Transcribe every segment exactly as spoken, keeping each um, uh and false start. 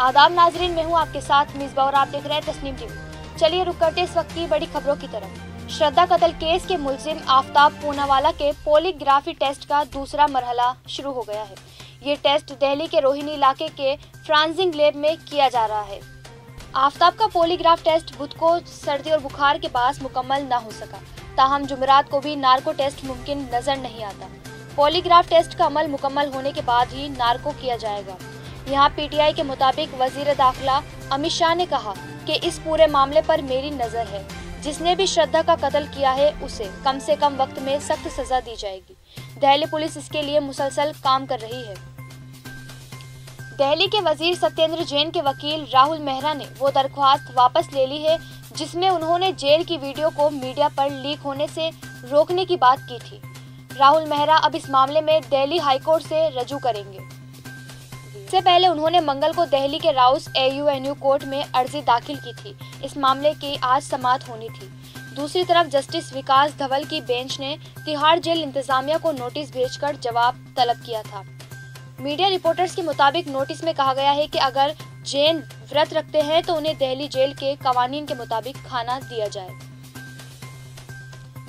आदाब नाजरीन, मैं हूँ आपके साथ मिसबा और आप देख रहे हैं तस्नीम टीवी। चलिए रुक करते इस वक्त की बड़ी खबरों की तरफ। श्रद्धा कत्ल केस के मुलजिम आफ्ताब पूनावाला के पोलीग्राफी टेस्ट का दूसरा मरहला शुरू हो गया है। ये टेस्ट दिल्ली के रोहिणी इलाके के फ्रांसिंग लैब में किया जा रहा है। आफ्ताब का पोलीग्राफ टेस्ट बुध को सर्दी और बुखार के पास मुकम्मल न हो सका, ताहम जुमेरात को भी नार्को टेस्ट मुमकिन नजर नहीं आता। पोलीग्राफ टेस्ट का अमल मुकम्मल होने के बाद ही नार्को किया जाएगा। यहाँ पीटीआई के मुताबिक वजीर दाखिला अमित शाह ने कहा कि इस पूरे मामले पर मेरी नज़र है, जिसने भी श्रद्धा का कत्ल किया है उसे कम से कम वक्त में सख्त सजा दी जाएगी। दिल्ली पुलिस इसके लिए मुसलसल काम कर रही है। दिल्ली के वजीर सत्येंद्र जैन के वकील राहुल मेहरा ने वो दरख्वास्त वापस ले ली है जिसमें उन्होंने जेल की वीडियो को मीडिया पर लीक होने से रोकने की बात की थी। राहुल मेहरा अब इस मामले में दिल्ली हाईकोर्ट से रजू करेंगे। इससे पहले उन्होंने मंगल को दिल्ली के राउस एयूएनयू कोर्ट में अर्जी दाखिल की थी। इस मामले की आज समाअत होनी थी। दूसरी तरफ जस्टिस विकास धवल की बेंच ने तिहाड़ जेल इंतजामिया को नोटिस भेजकर जवाब तलब किया था। मीडिया रिपोर्टर्स के मुताबिक नोटिस में कहा गया है कि अगर जैन व्रत रखते हैं तो उन्हें दिल्ली जेल के कवानीन के मुताबिक खाना दिया जाए।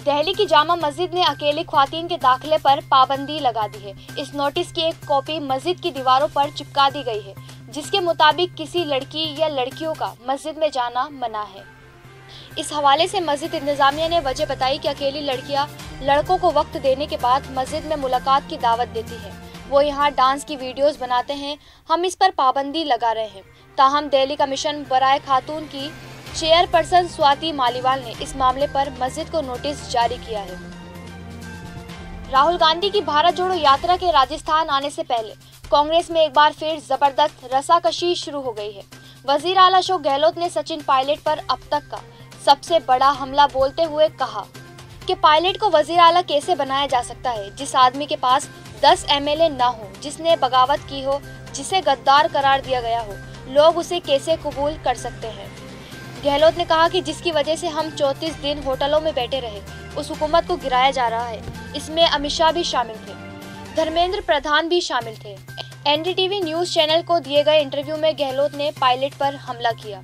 दिल्ली की जामा मस्जिद ने अकेली ख्वातीन के दाखिले पर पाबंदी लगा दी है। इस नोटिस की एक कॉपी मस्जिद की दीवारों पर चिपका दी गई है, जिसके मुताबिक किसी लड़की या लड़कियों का मस्जिद में जाना मना है। इस हवाले से मस्जिद इंतजामिया ने वजह बताई कि अकेली लड़कियां लड़कों को वक्त देने के बाद मस्जिद में मुलाकात की दावत देती है। वो यहाँ डांस की वीडियोस बनाते हैं। हम इस पर पाबंदी लगा रहे हैं। ताहम दिल्ली कमीशन बराए खातून की चेयरपर्सन स्वाति मालीवाल ने इस मामले पर मस्जिद को नोटिस जारी किया है। राहुल गांधी की भारत जोड़ो यात्रा के राजस्थान आने से पहले कांग्रेस में एक बार फिर जबरदस्त रसाकशी शुरू हो गई है। वजीर आला अशोक गहलोत ने सचिन पायलट पर अब तक का सबसे बड़ा हमला बोलते हुए कहा कि पायलट को वजीर आला कैसे बनाया जा सकता है जिस आदमी के पास दस एमएलए ना हो, जिसने बगावत की हो, जिसे गद्दार करार दिया गया हो। लोग उसे कैसे कबूल कर सकते हैं। गहलोत ने कहा कि जिसकी वजह से हम चौंतीस दिन होटलों में बैठे रहे, उस हुकूमत को गिराया जा रहा है। इसमें अमित शाह भी शामिल थे, धर्मेंद्र प्रधान भी शामिल थे। एनडीटीवी न्यूज चैनल को दिए गए इंटरव्यू में गहलोत ने पायलट पर हमला किया।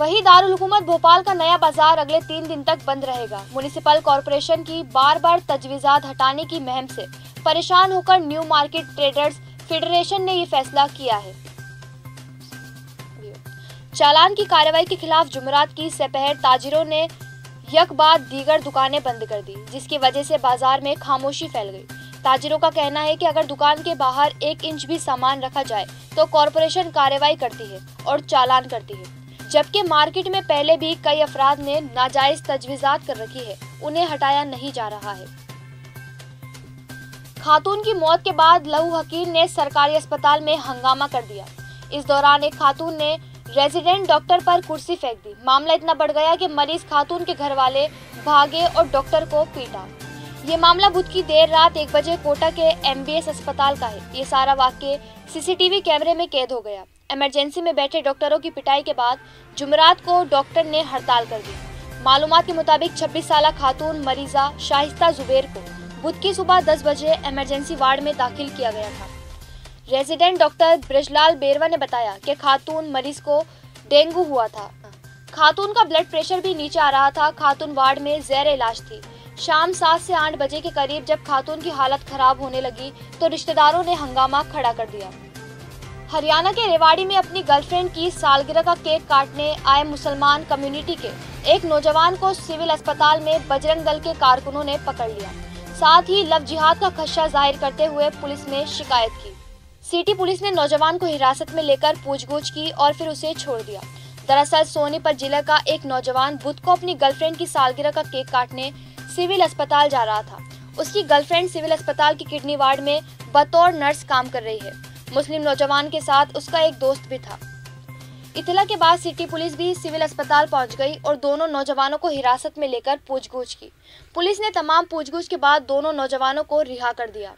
वहीं दारुल हुकूमत भोपाल का नया बाजार अगले तीन दिन तक बंद रहेगा। म्युनिसिपल कॉरपोरेशन की बार बार तजवीजात हटाने की मुहिम से परेशान होकर न्यू मार्केट ट्रेडर्स फेडरेशन ने ये फैसला किया है। चालान की कार्रवाई के खिलाफ जुमेरात की सपहर ताजिरों ने एक बाद दीगर दुकानें बंद कर दी, जिसकी वजह से बाजार में खामोशी फैल गई। ताजिरों का कहना है कि अगर दुकान के बाहर एक इंच भी सामान रखा जाए तो कॉरपोरेशन कार्रवाई करती है और चालान करती है, जबकि मार्केट में पहले भी कई अफराद ने नाजायज तजवीजात कर रखी है, उन्हें हटाया नहीं जा रहा है। खातून की मौत के बाद लहू हकीर ने सरकारी अस्पताल में हंगामा कर दिया। इस दौरान एक खातून ने रेजिडेंट डॉक्टर पर कुर्सी फेंक दी। मामला इतना बढ़ गया कि मरीज खातून के घर वाले भागे और डॉक्टर को पीटा। ये मामला बुध की देर रात एक बजे कोटा के एमबीएस अस्पताल का है। ये सारा वाक्य सीसीटीवी कैमरे में कैद हो गया। इमरजेंसी में बैठे डॉक्टरों की पिटाई के बाद जुमेरात को डॉक्टर ने हड़ताल कर दी। मालूमात के मुताबिक छब्बीस साल खातून मरीजा शायस्ता जुबेर को बुध की सुबह दस बजे इमरजेंसी वार्ड में दाखिल किया गया था। रेजिडेंट डॉक्टर ब्रजलाल बेरवा ने बताया कि खातून मरीज को डेंगू हुआ था। खातून का ब्लड प्रेशर भी नीचे आ रहा था। खातून वार्ड में ज़ेर इलाज थी। शाम सात से आठ बजे के करीब जब खातून की हालत खराब होने लगी तो रिश्तेदारों ने हंगामा खड़ा कर दिया। हरियाणा के रेवाड़ी में अपनी गर्लफ्रेंड की सालगिरह का केक काटने आए मुसलमान कम्युनिटी के एक नौजवान को सिविल अस्पताल में बजरंग दल के कारकुनों ने पकड़ लिया। साथ ही लव जिहाद का खदशा जाहिर करते हुए पुलिस में शिकायत की। सिटी पुलिस ने नौजवान को हिरासत में लेकर पूछताछ की और फिर उसे छोड़ दिया। दरअसल सोनीपत जिले का एक नौजवान बुध को अपनी गर्लफ्रेंड की सालगिरह का केक काटने सिविल अस्पताल जा रहा था। उसकी गर्लफ्रेंड सिविल अस्पताल की किडनी वार्ड में बतौर नर्स काम कर रही है। मुस्लिम नौजवान के साथ उसका एक दोस्त भी था। इतला के बाद सिटी पुलिस भी सिविल अस्पताल पहुँच गई और दोनों नौजवानों को हिरासत में लेकर पूछताछ की। पुलिस ने तमाम पूछताछ के बाद दोनों नौजवानों को रिहा कर दिया।